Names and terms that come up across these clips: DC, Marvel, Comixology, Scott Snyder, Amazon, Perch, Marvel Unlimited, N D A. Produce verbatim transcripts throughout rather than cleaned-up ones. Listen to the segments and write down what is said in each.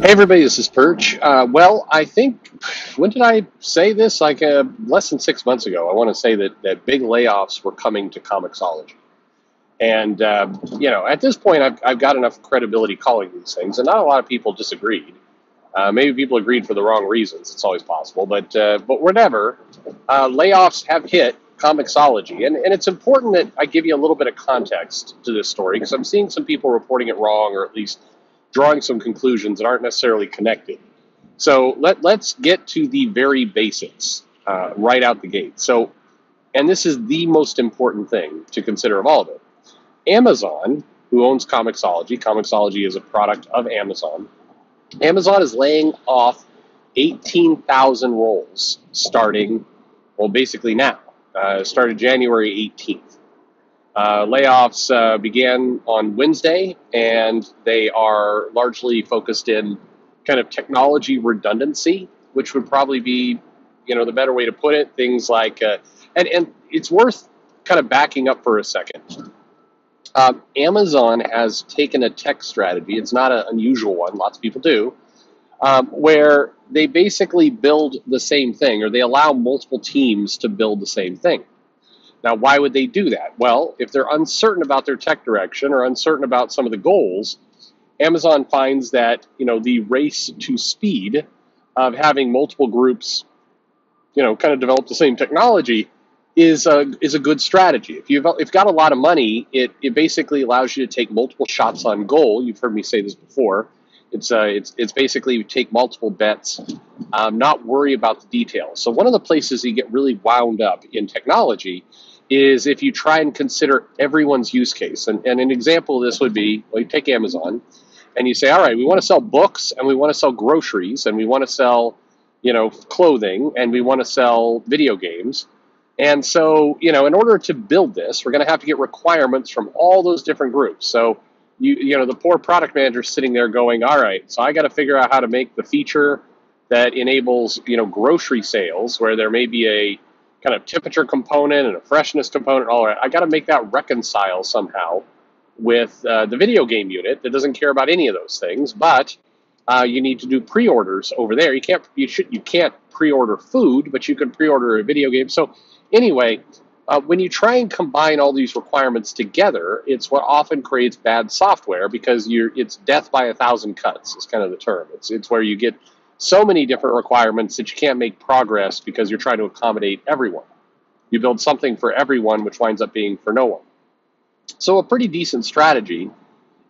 Hey everybody, this is Perch. Uh, well, I think, when did I say this? Like uh, less than six months ago. I want to say that, that big layoffs were coming to Comixology. And, uh, you know, at this point, I've, I've got enough credibility calling these things, and not a lot of people disagreed. Uh, maybe people agreed for the wrong reasons. It's always possible. But, uh, but whatever, uh, layoffs have hit Comixology. And, and it's important that I give you a little bit of context to this story, because I'm seeing some people reporting it wrong, or at least drawing some conclusions that aren't necessarily connected. So let, let's get to the very basics uh, right out the gate. So, and this is the most important thing to consider of all of it. Amazon, who owns Comixology, Comixology is a product of Amazon. Amazon is laying off eighteen thousand roles starting, well, basically now. Uh, started January eighteenth. Uh, layoffs uh, began on Wednesday, and they are largely focused in kind of technology redundancy, which would probably be, you know, the better way to put it. Things like, uh, and, and it's worth kind of backing up for a second. Uh, Amazon has taken a tech strategy. It's not an unusual one. Lots of people do, um, where they basically build the same thing, or they allow multiple teams to build the same thing. Now, why would they do that? Well, if they're uncertain about their tech direction or uncertain about some of the goals, Amazon finds that, you know, the race to speed of having multiple groups, you know, kind of develop the same technology is a, is a good strategy. If you've, if you've got a lot of money, it, it basically allows you to take multiple shots on goal. You've heard me say this before. It's, uh, it's, it's basically you take multiple bets, um, not worry about the details. So one of the places you get really wound up in technology is if you try and consider everyone's use case. And, and an example of this would be, well, you take Amazon and you say, all right, we want to sell books, and we want to sell groceries, and we want to sell, you know, clothing, and we want to sell video games. And so, you know, in order to build this, we're going to have to get requirements from all those different groups. So You, you know, the poor product manager sitting there going, all right, so I got to figure out how to make the feature that enables, you know, grocery sales, where there may be a kind of temperature component and a freshness component. All right, I got to make that reconcile somehow with uh, the video game unit that doesn't care about any of those things. But uh, you need to do pre-orders over there. You can't, you should, you can't pre-order food, but you can pre-order a video game. So anyway. Uh, when you try and combine all these requirements together, it's what often creates bad software, because you're, it's death by a thousand cuts is kind of the term. It's, it's where you get so many different requirements that you can't make progress because you're trying to accommodate everyone. You build something for everyone, which winds up being for no one. So a pretty decent strategy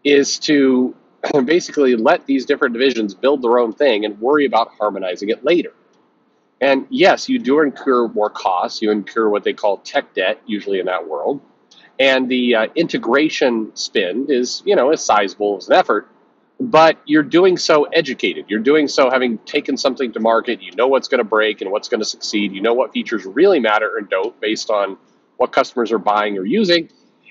is to basically let these different divisions build their own thing and worry about harmonizing it later. And yes, you do incur more costs. You incur what they call tech debt, usually in that world. And the uh, integration spend is, you know, as sizable as an effort, but you're doing so educated. You're doing so having taken something to market. You know what's going to break and what's going to succeed. You know what features really matter and don't, based on what customers are buying or using.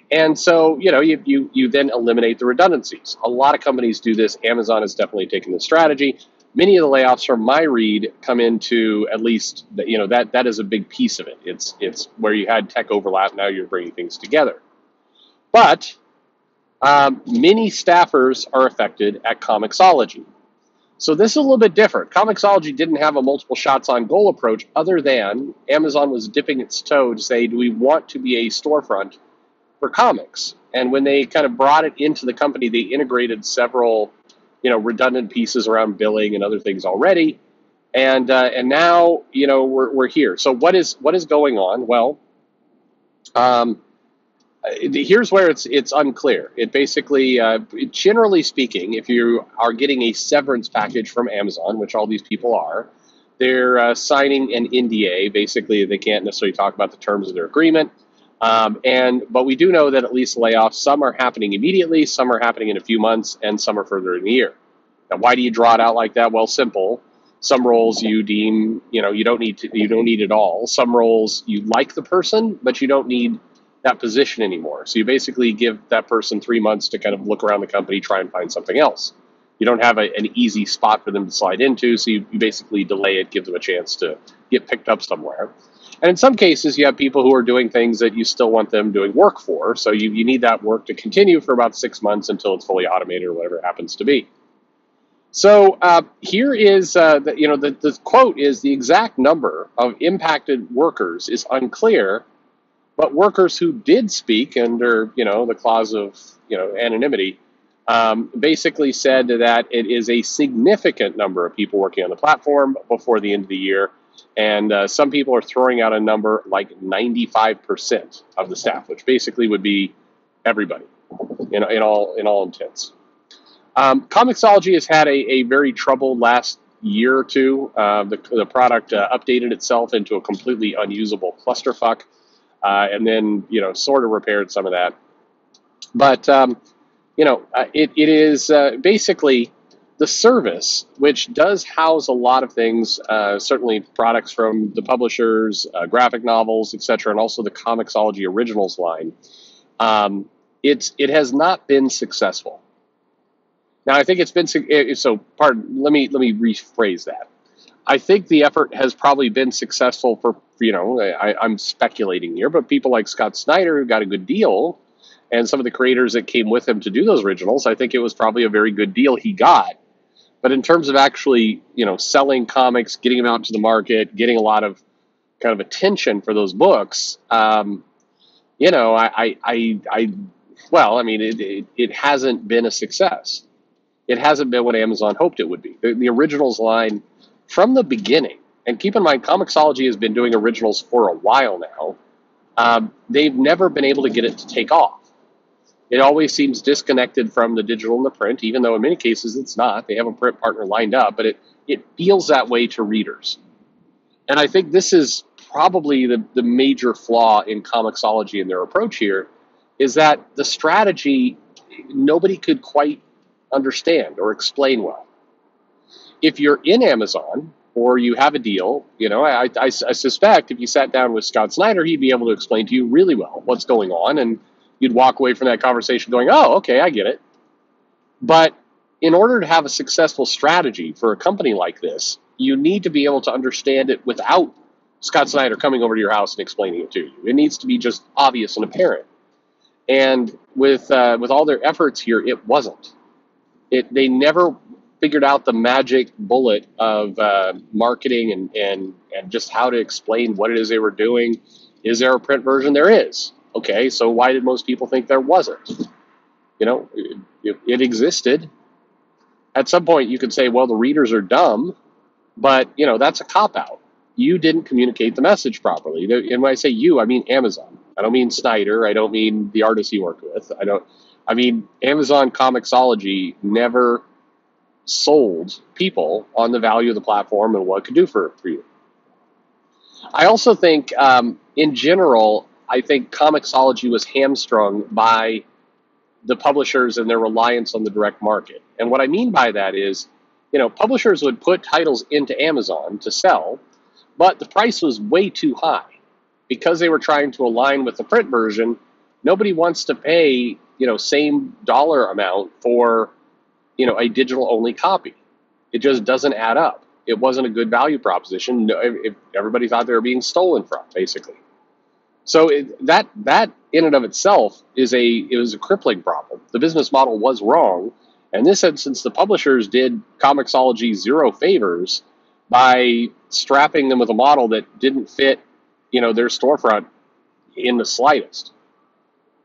And so, you know, you, you, you then eliminate the redundancies. A lot of companies do this. Amazon has definitely taken this strategy. Many of the layoffs, from my read, come into at least, you know, that that is a big piece of it. It's it's where you had tech overlap. Now you're bringing things together. But um, many staffers are affected at Comixology. So this is a little bit different. Comixology didn't have a multiple shots on goal approach, other than Amazon was dipping its toe to say, do we want to be a storefront for comics? And when they kind of brought it into the company, they integrated several, you know, redundant pieces around billing and other things already. And, uh, and now, you know, we're, we're here. So what is, what is going on? Well, um, here's where it's, it's unclear. It basically, uh, generally speaking, if you are getting a severance package from Amazon, which all these people are, they're uh, signing an N D A. Basically, they can't necessarily talk about the terms of their agreement. Um, and, but we do know that at least layoffs, some are happening immediately, some are happening in a few months, and some are further in the year. Now, why do you draw it out like that? Well, simple. Some roles you deem, you know, you don't need to, you don't need it all. Some roles you like the person, but you don't need that position anymore. So you basically give that person three months to kind of look around the company, try and find something else. You don't have a, an easy spot for them to slide into. So you, you basically delay it, give them a chance to get picked up somewhere. And in some cases, you have people who are doing things that you still want them doing work for. So you, you need that work to continue for about six months until it's fully automated or whatever it happens to be. So uh, here is, uh, the, you know, the, the quote is, the exact number of impacted workers is unclear, but workers who did speak under, you know, the clause of, you know, anonymity, um, basically said that it is a significant number of people working on the platform before the end of the year. And uh, some people are throwing out a number like ninety-five percent of the staff, which basically would be everybody in, in all in all intents. Um, Comixology has had a, a very troubled last year or two. Uh, the, the product uh, updated itself into a completely unusable clusterfuck, uh, and then, you know, sort of repaired some of that. But, um, you know, uh, it, it is uh, basically the service, which does house a lot of things, uh, certainly products from the publishers, uh, graphic novels, et cetera, and also the Comixology Originals line. Um, it's, it has not been successful. Now, I think it's been, so pardon, let me, let me rephrase that. I think the effort has probably been successful for, you know, I, I'm speculating here, but people like Scott Snyder, who got a good deal, and some of the creators that came with him to do those originals, I think it was probably a very good deal he got. But in terms of actually, you know, selling comics, getting them out to the market, getting a lot of kind of attention for those books, um, you know, I, I, I, I, well, I mean, it, it, it hasn't been a success. It hasn't been what Amazon hoped it would be. The, the originals line from the beginning, and keep in mind, Comixology has been doing originals for a while now. Um, they've never been able to get it to take off. It always seems disconnected from the digital and the print, even though in many cases it's not. They have a print partner lined up, but it, it feels that way to readers. And I think this is probably the, the major flaw in Comixology and their approach here, is that the strategy nobody could quite understand or explain well. If you're in Amazon or you have a deal, you know, I, I, I suspect if you sat down with Scott Snyder, he'd be able to explain to you really well what's going on, and you'd walk away from that conversation going, oh, okay, I get it. But in order to have a successful strategy for a company like this, you need to be able to understand it without Scott Snyder coming over to your house and explaining it to you. It needs to be just obvious and apparent. And with, uh, with all their efforts here, it wasn't. It, they never figured out the magic bullet of uh, marketing and, and, and just how to explain what it is they were doing. Is there a print version? There is. Okay, so why did most people think there wasn't? You know, it, it existed. At some point you could say, well, the readers are dumb, but, you know, that's a cop-out. You didn't communicate the message properly. And when I say you, I mean Amazon. I don't mean Snyder. I don't mean the artist he worked with. I don't... I mean, Amazon Comixology never sold people on the value of the platform and what it could do for, for you. I also think, um, in general, I think Comixology was hamstrung by the publishers and their reliance on the direct market. And what I mean by that is, you know, publishers would put titles into Amazon to sell, but the price was way too high. Because they were trying to align with the print version, nobody wants to pay, you know, same dollar amount for, you know, a digital-only copy. It just doesn't add up. It wasn't a good value proposition. Everybody thought they were being stolen from, basically. So it, that that in and of itself is a it was a crippling problem. The business model was wrong. In this instance, the publishers did Comixology zero favors by strapping them with a model that didn't fit, you know, their storefront in the slightest.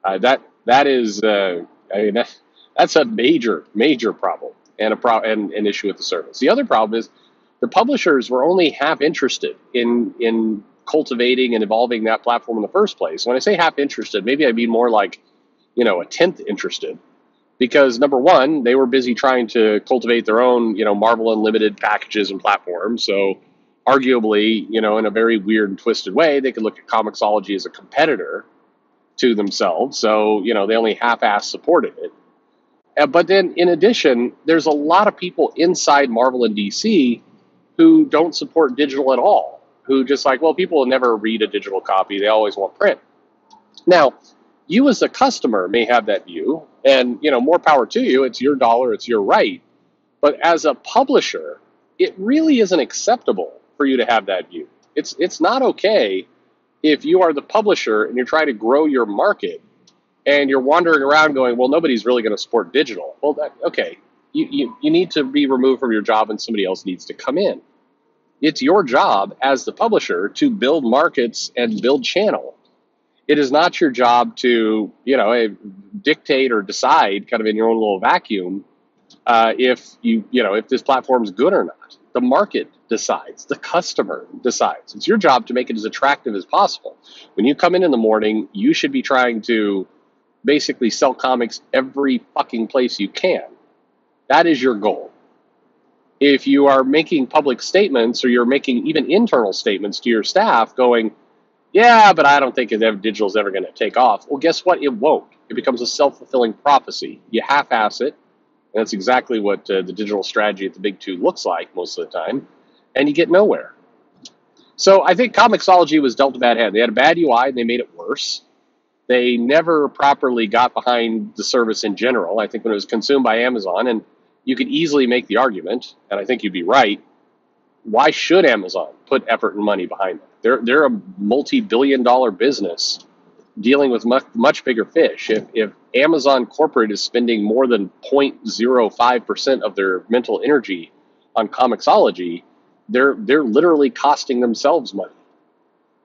Uh, that. That is, uh, I mean, that, that's a major, major problem and a pro and an issue with the service. The other problem is the publishers were only half interested in in cultivating and evolving that platform in the first place. When I say half interested, maybe I'd be more like, you know, a tenth interested, because number one, they were busy trying to cultivate their own, you know, Marvel Unlimited packages and platforms. So arguably, you know, in a very weird and twisted way, they could look at Comixology as a competitor to themselves. So, you know, they only half-assed supported it. Uh, but then, in addition, there's a lot of people inside Marvel and D C who don't support digital at all, who just like, well, people will never read a digital copy. They always want print. Now, you as a customer may have that view, and, you know, more power to you. It's your dollar. It's your right. But as a publisher, it really isn't acceptable for you to have that view. It's, it's not okay if you are the publisher and you're trying to grow your market and you're wandering around going, well, nobody's really going to support digital. Well, that, okay, you, you, you need to be removed from your job and somebody else needs to come in. It's your job as the publisher to build markets and build channel. It is not your job to, you know, dictate or decide kind of in your own little vacuum uh, if you, you know, if this platform is good or not. The market decides. The customer decides. It's your job to make it as attractive as possible. When you come in in the morning, you should be trying to basically sell comics every fucking place you can. That is your goal. If you are making public statements or you're making even internal statements to your staff going, yeah, but I don't think digital is ever going to take off. Well, guess what? It won't. It becomes a self-fulfilling prophecy. You half-ass it, and that's exactly what uh, the digital strategy at the big two looks like most of the time, and you get nowhere. So I think Comixology was dealt a bad hand. They had a bad U I, and they made it worse. They never properly got behind the service in general, I think, when it was consumed by Amazon, and you could easily make the argument, and I think you'd be right, why should Amazon put effort and money behind that? They're, they're a multi-billion dollar business dealing with much, much bigger fish. If, if Amazon corporate is spending more than zero point zero five percent of their mental energy on Comixology, they're, they're literally costing themselves money.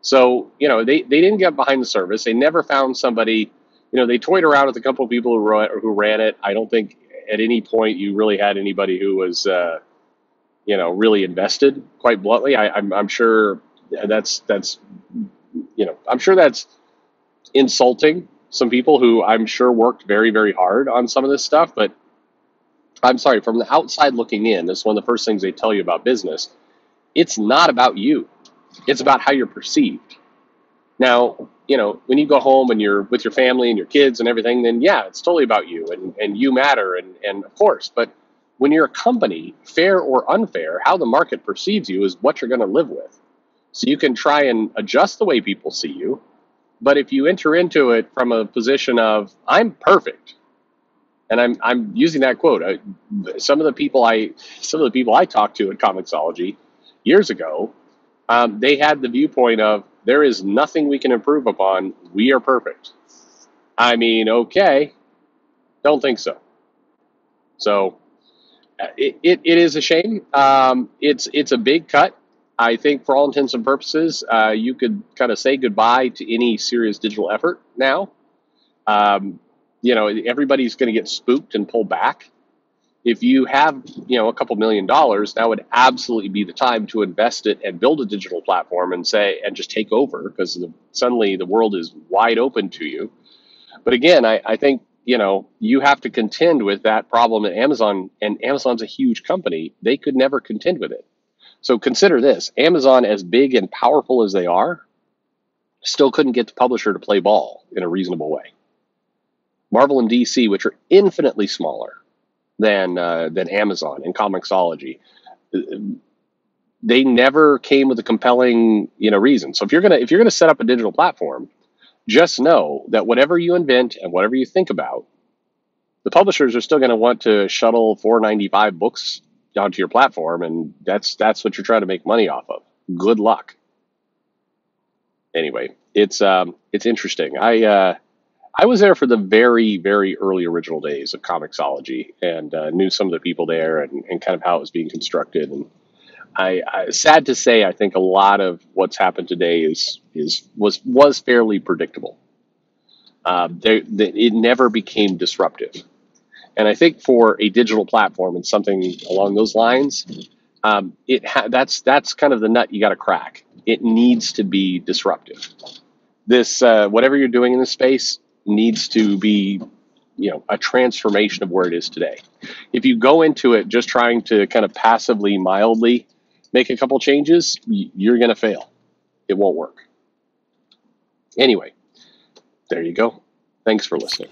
So, you know, they, they didn't get behind the service. They never found somebody, you know, they toyed around with a couple of people who ran, who ran it. I don't think at any point you really had anybody who was, uh, you know, really invested, quite bluntly. I, I'm, I'm sure that's, that's, you know, I'm sure that's insulting some people who I'm sure worked very, very hard on some of this stuff. But I'm sorry, from the outside looking in, that's one of the first things they tell you about business. It's not about you. It's about how you're perceived. Now, you know, when you go home and you're with your family and your kids and everything, then yeah, it's totally about you and, and you matter. And, and of course, but when you're a company, fair or unfair, how the market perceives you is what you're going to live with. So you can try and adjust the way people see you. But if you enter into it from a position of, I'm perfect, and I'm, I'm using that quote. I, some of the people I, some of the people I talked to at Comixology years ago, um, they had the viewpoint of, there is nothing we can improve upon. We are perfect. I mean, okay. Don't think so. So it, it, it is a shame. Um, it's, it's a big cut. I think for all intents and purposes, uh, you could kind of say goodbye to any serious digital effort now. Um, you know, everybody's going to get spooked and pull back. If you have, you know, a couple million dollars, that would absolutely be the time to invest it and build a digital platform and say, and just take over, because suddenly the world is wide open to you. But again, I, I think, you know, you have to contend with that problem at Amazon, and Amazon's a huge company. They could never contend with it. So consider this, Amazon, as big and powerful as they are, still couldn't get the publisher to play ball in a reasonable way. Marvel and D C, which are infinitely smaller than, uh, than Amazon and Comixology, they never came with a compelling, you know, reason. So if you're going to, if you're going to set up a digital platform, just know that whatever you invent and whatever you think about, the publishers are still going to want to shuttle four ninety-five books onto your platform, and that's that's what you're trying to make money off of. Good luck. Anyway, it's um it's interesting. I uh I was there for the very, very early original days of Comixology, and uh, knew some of the people there, and, and kind of how it was being constructed. And I, I sad to say, I think a lot of what's happened today is is was was fairly predictable. Uh, they, they, it never became disruptive. And I think for a digital platform and something along those lines, um, it ha that's that's kind of the nut you got to crack. It needs to be disruptive. This uh, whatever you're doing in this space needs to be, you know, a transformation of where it is today. If you go into it just trying to kind of passively, mildly make a couple changes, you're going to fail. It won't work. Anyway, there you go. Thanks for listening.